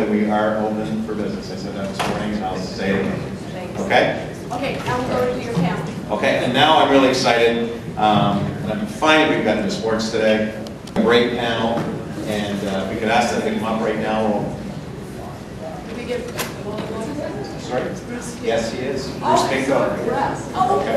that we are open for business. I said that this morning, and I'll say it again. Okay? Okay, now we'll go to your panel. Okay, and now I'm really excited. And I'm finally, we've gotten to sports today. A great panel, and we could ask them to come up right now. Did we get sorry? Bruce? Yes, he is. Bruce Binkow. Oh, okay.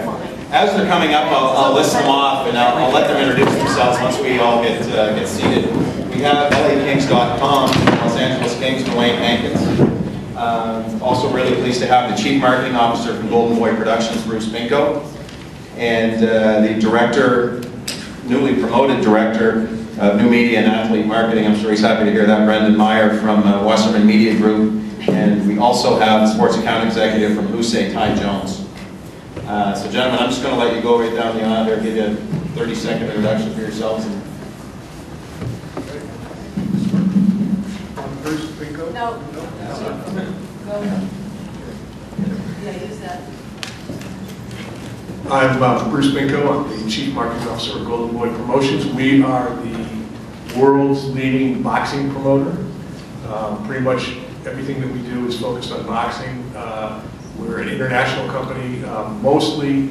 As they're coming up, I'll list them off, and I'll let them introduce themselves once we all get seated. We have LAKings.com, Los Angeles Kings, DeWayne Hawkins. Also really pleased to have the Chief Marketing Officer from Golden Boy Productions, Bruce Binkow, and the Director, newly promoted Director of New Media and Athlete Marketing, I'm sure he's happy to hear that, Brendan Meyer from Wasserman Media Group. And we also have Sports Account Executive from WhoSay, Ty Jones. So gentlemen, I'm just going to let you go right down the aisle here, give you a 30-second introduction for yourselves. And Bruce Binkow? No. I'm Bruce Binkow. I'm the Chief Marketing Officer of Golden Boy Promotions. We are the world's leading boxing promoter. Pretty much everything that we do is focused on boxing. We're an international company, mostly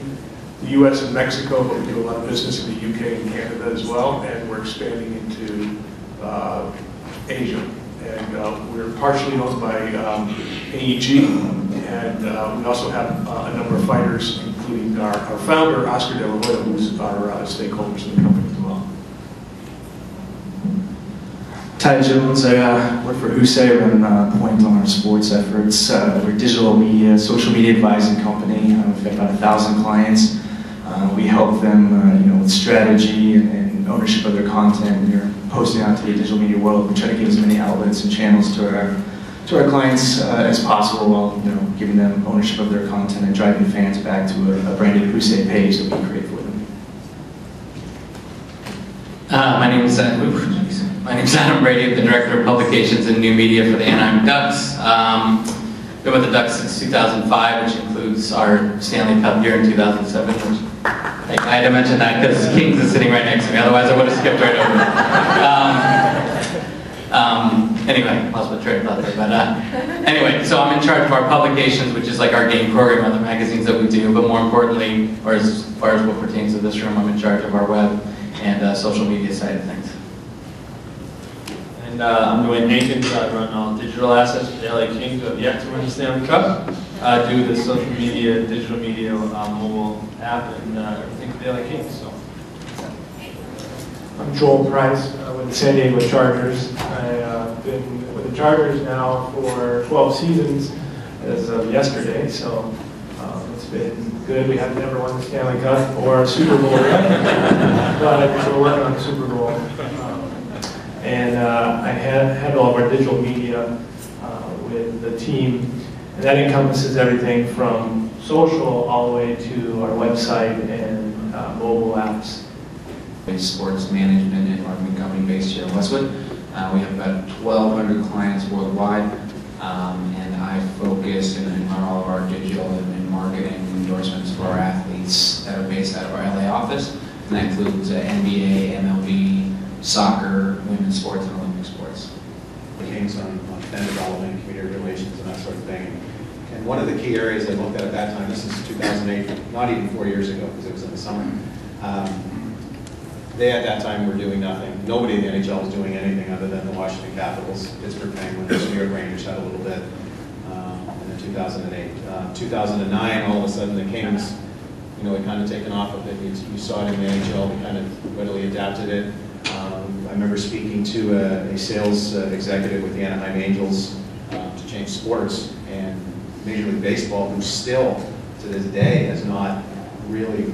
the US and Mexico, but we do a lot of business in the UK and Canada as well, and we're expanding into Asia. And we're partially owned by AEG, and we also have a number of fighters, including our founder, Oscar De La Hoya, who's our stakeholders in the company as well. Ty Jones, I work for WhoSay, run Point on our sports efforts. We're a digital media, social media advising company. We've got about 1,000 clients. We help them with strategy and ownership of their content. We're posting out to the digital media world. We try to give as many outlets and channels to our clients as possible, while giving them ownership of their content and driving fans back to a branded WhoSay page that we create for them. My name is Adam Brady. I'm the Director of Publications and New Media for the Anaheim Ducks. Been with the Ducks since 2005, which includes our Stanley Cup year in 2007. Which I had to mention that because Kings is sitting right next to me. Otherwise, I would have skipped right over. Anyway, possible trade about that. But anyway, so I'm in charge of our publications, which is like our game program, other magazines that we do. But more importantly, or as far as what pertains to this room, I'm in charge of our web and social media side of things. And I'm DeWayne Hawkins. I run all digital assets for the LA Kings, who have yet to win the Stanley Cup. I do the social media, digital media, mobile app, and everything for the LA Kings. So. I'm Joel Price with the San Diego Chargers. I've been with the Chargers now for 12 seasons as of yesterday, so it's been good. We have never won the Stanley Cup or Super Bowl yet, but we're working on the Super Bowl. And I handle all of our digital media with the team, and that encompasses everything from social all the way to our website and mobile apps. Sports management and marketing company based here in Westwood. We have about 1,200 clients worldwide, and I focus on all of our digital and marketing endorsements for our athletes that are based out of our LA office, and that includes NBA, MLB, soccer, women's sports, and Olympic sports. Kings on fan development, community relations, and that sort of thing. And one of the key areas I looked at that time, this is 2008, not even 4 years ago, because it was in the summer. They at that time were doing nothing. Nobody in the NHL was doing anything other than the Washington Capitals, Pittsburgh Penguins, New York Rangers had a little bit, and then 2008. 2009, all of a sudden the Kings, had kind of taken off of it. You saw it in the NHL, we kind of readily adapted it. I remember speaking to a sales executive with the Anaheim Angels to change sports, and Major League Baseball, who still to this day has not really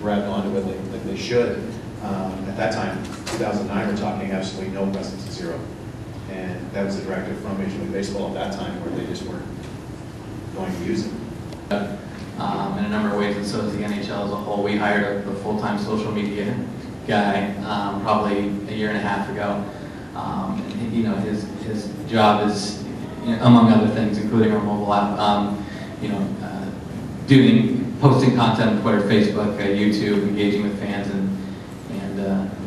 grabbed onto it like they should. At that time, 2009, we're talking absolutely no presence at zero. And that was a directive from Major League Baseball at that time where they just weren't going to use it. In a number of ways, and so does the NHL as a whole. We hired a full-time social media guy probably a year and a half ago. And, his job is, among other things, including our mobile app, posting content on Twitter, Facebook, YouTube, engaging with fans, and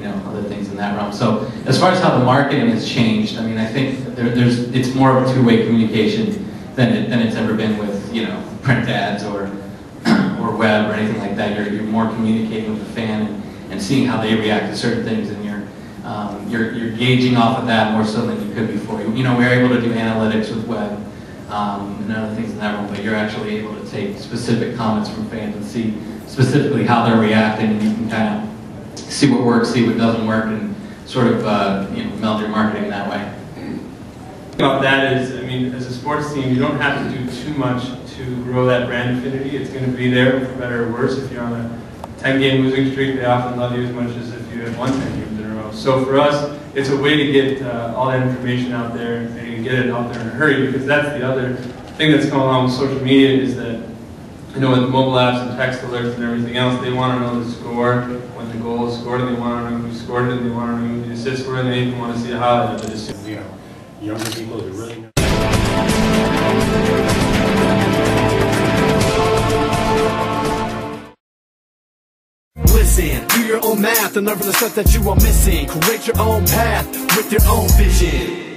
you know, other things in that realm. So as far as how the marketing has changed, I mean, I think it's more of a two-way communication than it's ever been with, you know, print ads or web or anything like that. You're more communicating with the fan and seeing how they react to certain things, and you're gauging off of that more so than you could before. You know, we're able to do analytics with web and other things in that realm, but you're actually able to take specific comments from fans and see specifically how they're reacting, and you can kind of see what works, see what doesn't work, and sort of you know, meld your marketing that way. About that is, I mean, as a sports team, you don't have to do too much to grow that brand affinity. It's going to be there, for better or worse. If you're on a 10-game losing streak, they often love you as much as if you had won 10 games in a row. So for us, it's a way to get all that information out there and get it out there in a hurry, because that's the other thing that's going on with social media, is that, you know, with mobile apps and text alerts and everything else, they want to know the score, when the goal is scored, and they want to know who scored it, and they want to know who the assists were, and they even want to see a highlight of it. It's, you know, younger people who really know. Listen, do your own math and learn from the stuff that you are missing. Create your own path with your own vision.